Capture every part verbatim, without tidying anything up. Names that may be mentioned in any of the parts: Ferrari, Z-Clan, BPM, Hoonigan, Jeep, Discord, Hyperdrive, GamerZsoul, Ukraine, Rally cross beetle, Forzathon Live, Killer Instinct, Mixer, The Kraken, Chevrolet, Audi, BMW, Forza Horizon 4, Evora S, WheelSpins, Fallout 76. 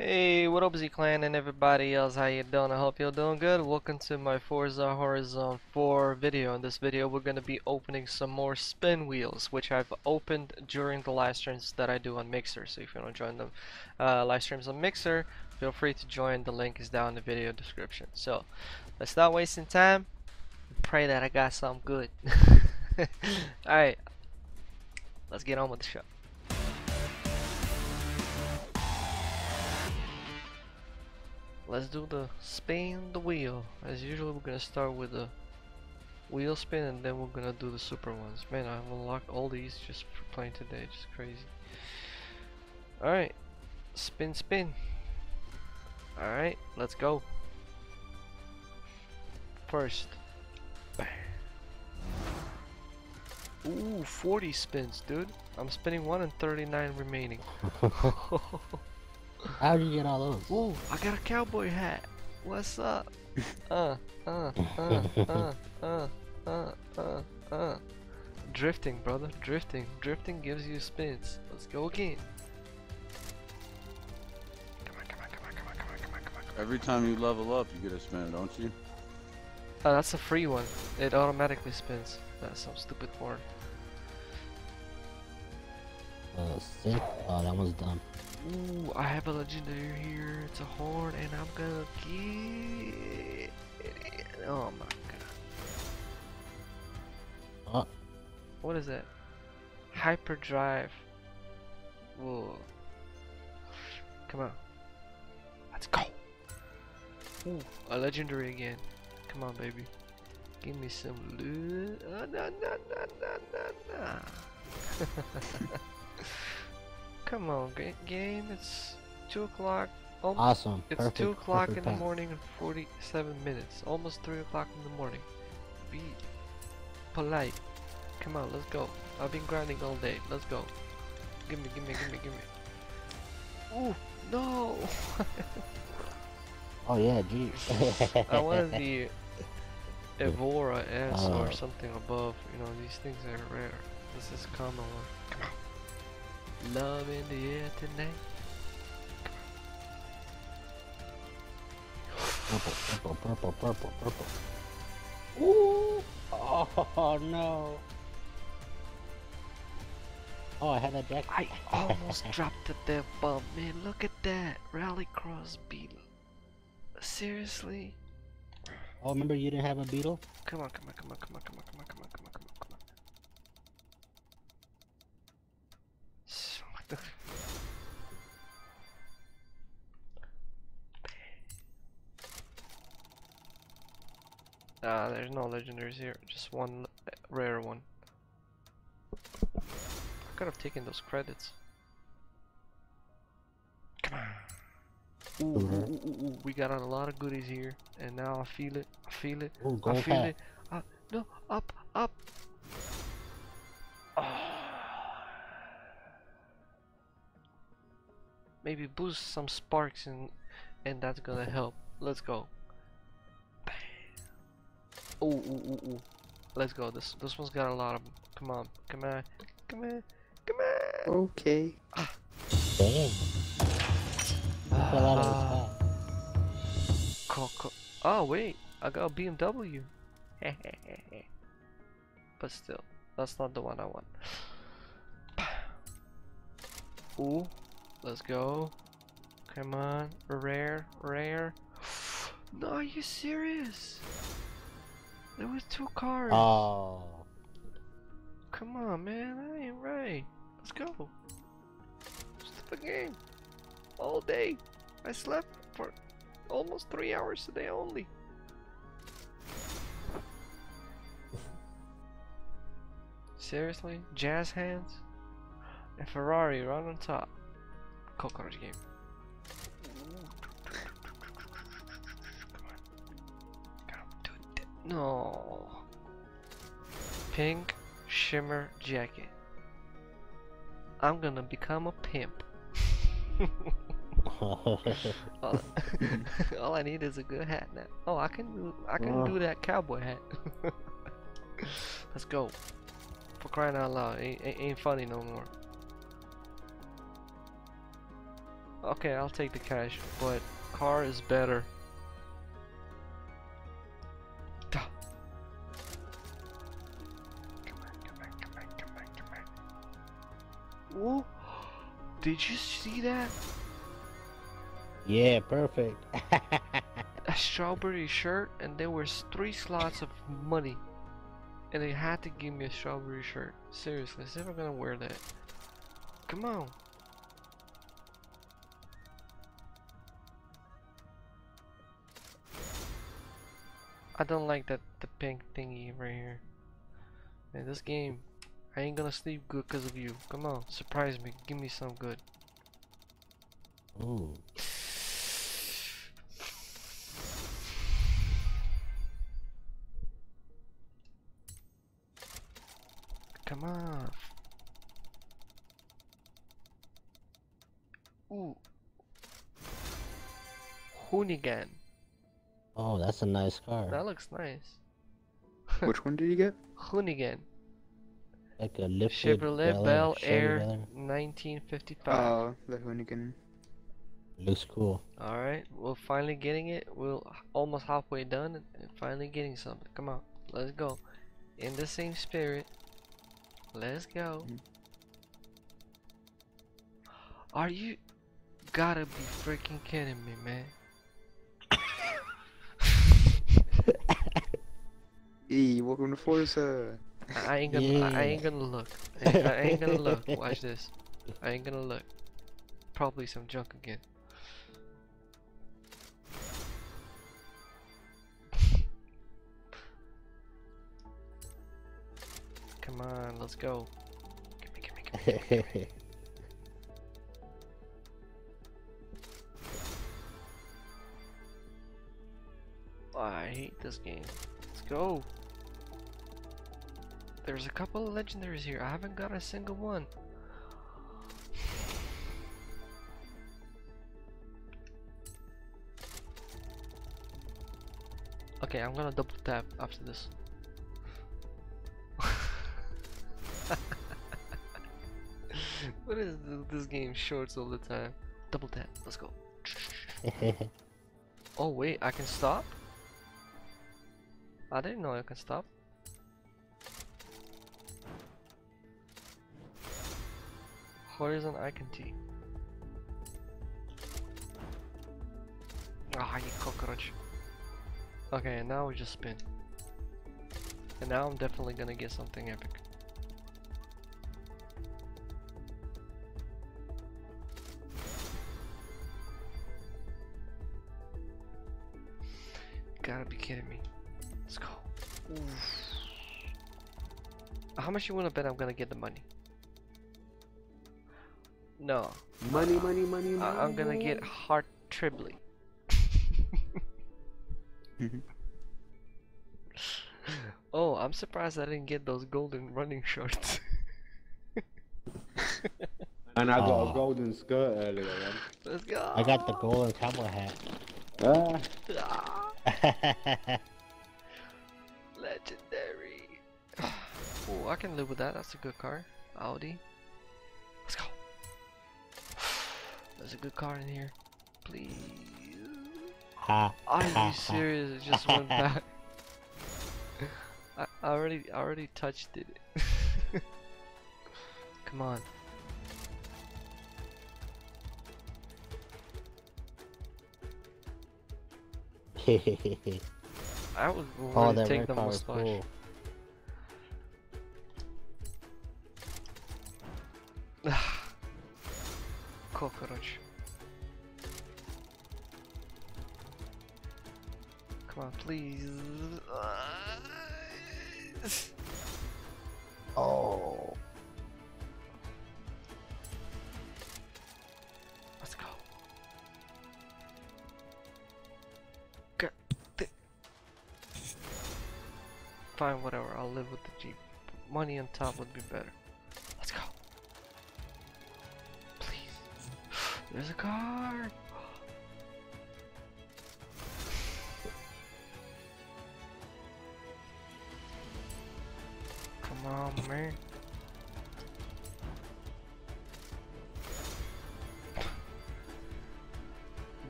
Hey, what up Z-Clan and everybody else, how you doing? I hope you're doing good. Welcome to my Forza Horizon four video. In this video we're going to be opening some more spin wheels, which I've opened during the live streams that I do on Mixer. So if you want to join the uh, live streams on Mixer, feel free to join. The link is down in the video description. So let's not wasting time. Pray that I got something good. Alright, let's get on with the show. Let's do the spin the wheel. As usual, we're gonna start with the wheel spin and then we're gonna do the super ones. Man, I've unlocked all these just for playing today, just crazy. Alright, spin spin. Alright, let's go. First. Ooh, forty spins, dude. I'm spinning one and thirty-nine remaining. How do you get all those? Ooh, I got a cowboy hat. What's up? Uh, uh, uh, uh, uh, uh, uh, uh. Drifting, brother. Drifting. Drifting gives you spins. Let's go again. Come on, come on, come on, come on, come on, come on, come on. Every time you level up, you get a spin, don't you? Oh, that's a free one. It automatically spins. That's some stupid word. Uh, sick. Oh, that one's dumb. Ooh, I have a legendary here. It's a horn, and I'm gonna get it. Oh my god. Huh? What is that? Hyperdrive. Whoa. Come on. Let's go. Ooh, a legendary again. Come on, baby. Give me some loot. Oh, no, no, no, no, no, no. Come on, game. It's two o'clock. Awesome. It's perfect, two o'clock in the morning and forty-seven minutes. Almost three o'clock in the morning. Be polite. Come on, let's go. I've been grinding all day. Let's go. Give me, give me, give me, give me. Oh no! Oh yeah, Jeep. I wanted the Evora S uh, or something above. You know, these things are rare. This is a common one. Come on. Love in the air tonight. Purple, purple, purple, purple, purple. Ooh! Oh no! Oh, I had that deck. I almost dropped the death bomb, man. Look at that rally cross beetle. Seriously? Oh, remember you didn't have a beetle? Come on, come on, come on, come on, come on, come on, come on, come on, come on, come on. Ah, uh, there's no legendaries here, just one rare one. I could have taken those credits. Come on. Ooh, mm-hmm. ooh, ooh, ooh, we got a lot of goodies here, and now I feel it, I feel it, ooh, I feel it. Uh, no, up, up. Maybe boost some sparks and and that's gonna help. Let's go. Bam. Ooh, ooh, ooh, ooh. Let's go. This this one's got a lot of. Come on, come on, come on, come on. Okay. Ah. Damn. Uh, cool, cool. Oh wait, I got a B M W. But still, that's not the one I want. Ooh. Let's go. Come on. Rare. Rare. No, are you serious? There was two cars. Oh. Come on, man. That ain't right. Let's go. Stupid game. All day. I slept for almost three hours today only. Seriously? Jazz hands? And Ferrari right on top. Cockroach game. Come on. Come on, dude. No. Pink shimmer jacket. I'm gonna become a pimp. all, all I need is a good hat now. Oh, I can do. I can do that cowboy hat. Let's go. For crying out loud, ain't, ain't funny no more. okay, I'll take the cash, but car is better. Duh. Come back, come back, come back, come back, come back. Ooh, did you see that? Yeah, perfect. A strawberry shirt, and there was three slots of money, and they had to give me a strawberry shirt. Seriously, I'm never gonna wear that. Come on. I don't like that the pink thingy right here. Man, this game, I ain't gonna sleep good because of you. Come on, surprise me. Give me some good. Ooh. Come on. Ooh. Hoonigan. Oh, that's a nice car. That looks nice. Which one did you get? Hoonigan. Like a lifted Chevrolet Bel Air nineteen fifty-five. Oh, the Hoonigan. Looks cool. Alright, we're finally getting it. We're almost halfway done and finally getting something. Come on, let's go. In the same spirit. Let's go. Are you gotta be freaking kidding me, man? E, welcome to Forza. I ain't gonna, yeah. I, I ain't gonna look. I ain't, I ain't gonna look. Watch this. I ain't gonna look. Probably some junk again. Come on, let's go. Give me, give me, give me, give me, give me. Oh, I hate this game. Let's go. There's a couple of legendaries here. I haven't got a single one. Okay, I'm gonna double tap after this. What is this, this game shorts all the time? Double tap, let's go. Oh wait, I can stop? I didn't know I can stop. Horizon icon T. Ah, you cockroach. Okay, now we just spin. And now I'm definitely gonna get something epic. Gotta be kidding me. Let's go. Oof. How much you wanna bet I'm gonna get the money? No. Money, uh, money, money, money. I'm gonna get heart triply. Oh, I'm surprised I didn't get those golden running shorts. And I got oh. a golden skirt earlier. Man. Let's go. I got the golden cowboy hat. Ah. Ah. Legendary. Oh, I can live with that. That's a good car. Audi. Let's go. There's a good car in here. Please. Are you serious? It just went back. I already, I already touched it. Come on. I would oh, that take the most cool. Cockroach. Come on, please. Oh. Let's go. Fine, whatever, I'll live with the Jeep. Money on top would be better. Let's go. Please. There's a car. Come on, man.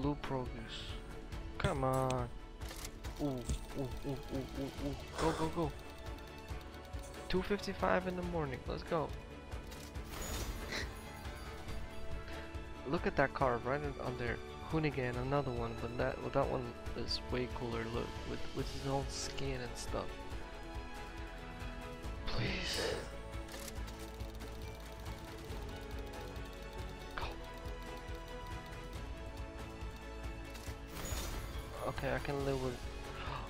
blue progress. Come on. Ooh, ooh, ooh, ooh, ooh, ooh. Go, go, go. two fifty-five in the morning. Let's go. Look at that car right on there. Hoonigan, another one, but that well, that one is way cooler. Look, with with his own skin and stuff. Please. Go. Okay, I can live with.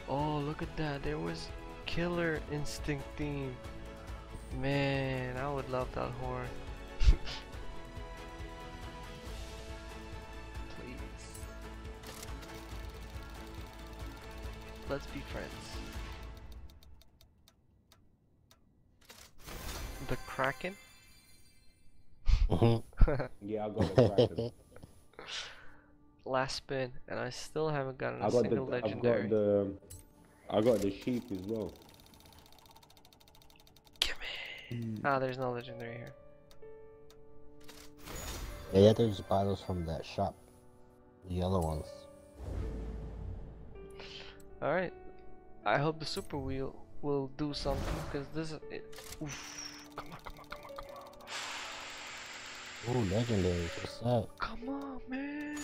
Oh, look at that! There was Killer Instinct theme. Man, I would love that horn. Let's be friends. The Kraken? Yeah, I'll go the Kraken. Last spin, and I still haven't gotten a I got single the, legendary. I got the, I got the sheep as well. Give me. Mm. Ah, there's no legendary here. Yeah, yeah, there's bottles from that shop. The yellow ones. Alright, I hope the super wheel will do something, because this is it. Oof. Come on, come on, come on, come on. Ooh, legendary, what's up? Come on, man.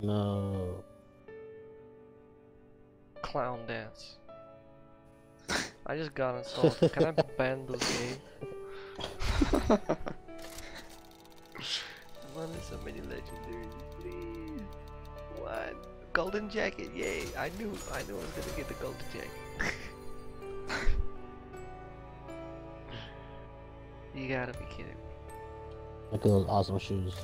No. Clown dance. I just got insulted. Can I ban this game? Why there's so many legendaries, please? What? Golden jacket, yay! I knew I knew I was gonna get the golden jacket. You gotta be kidding me. Look at those awesome shoes.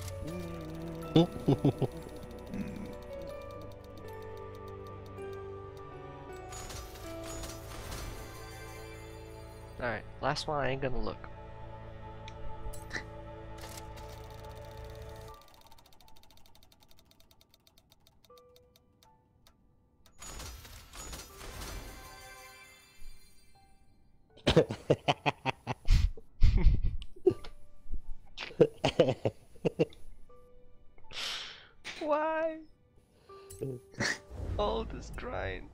Alright, last one, I ain't gonna look. Why? All this crying.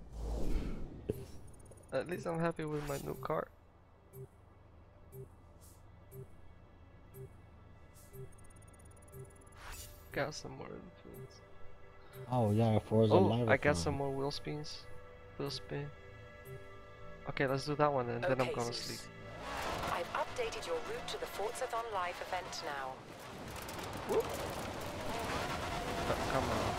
At least I'm happy with my new car. Got some more influence. Oh yeah, Forza Live. Oh, I got some more wheel spins. Wheel spin. Okay, let's do that one and okay, then I'm gonna sleep. I've updated your route to the Forzathon Live event now. Whoop. Oh, come on.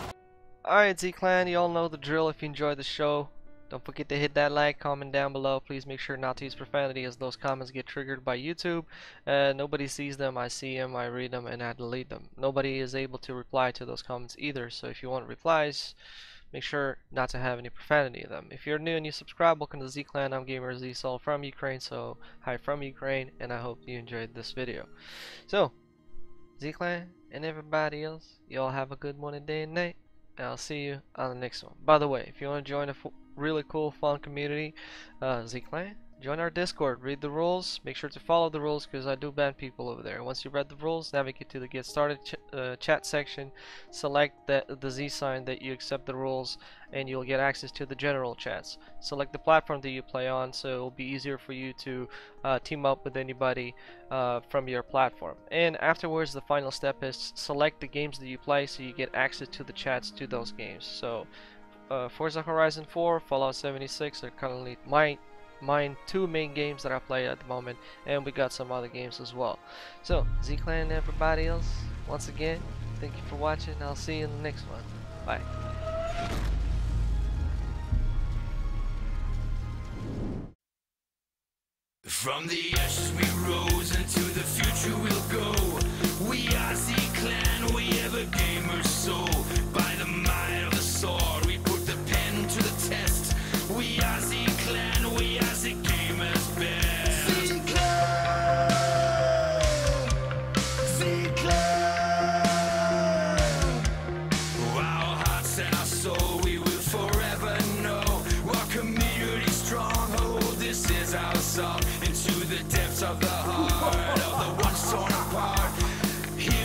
Alright, Z-Clan, you all know the drill. If you enjoyed the show, don't forget to hit that like, comment down below. Please make sure not to use profanity, as those comments get triggered by YouTube. Uh, nobody sees them, I see them, I read them, and I delete them. Nobody is able to reply to those comments either, so if you want replies, make sure not to have any profanity in them. If you're new and you subscribe, welcome to Z-Clan. I'm GamerZsoul from Ukraine, so hi from Ukraine, and I hope you enjoyed this video. So, Z-Clan and everybody else, you all have a good morning, day, and night, and I'll see you on the next one. By the way, if you want to join a f really cool, fun community, uh, Z-Clan, join our Discord, read the rules, make sure to follow the rules, because I do ban people over there. Once you read the rules, navigate to the Get Started ch uh, chat section, select the, the Z sign that you accept the rules, and you'll get access to the general chats. Select the platform that you play on, so it'll be easier for you to uh, team up with anybody uh, from your platform. And afterwards, the final step is select the games that you play, so you get access to the chats to those games. So uh, Forza Horizon four, Fallout seventy-six are currently my mine two main games that I play at the moment, and we got some other games as well. So Z-Clan and everybody else, once again, thank you for watching. I'll see you in the next one. Bye. From the ashes we rose, into the future we'll go. We are Z-Clan, we have a gamer soul. By the might of the sword, we put the pen to the test. We are Z-Clan, we are the gamer's best. Z-Clan, Z-Clan. Our hearts and our soul, we will forever know. Our community stronghold, this is our song. Into the depths of the heart of the ones torn apart. Here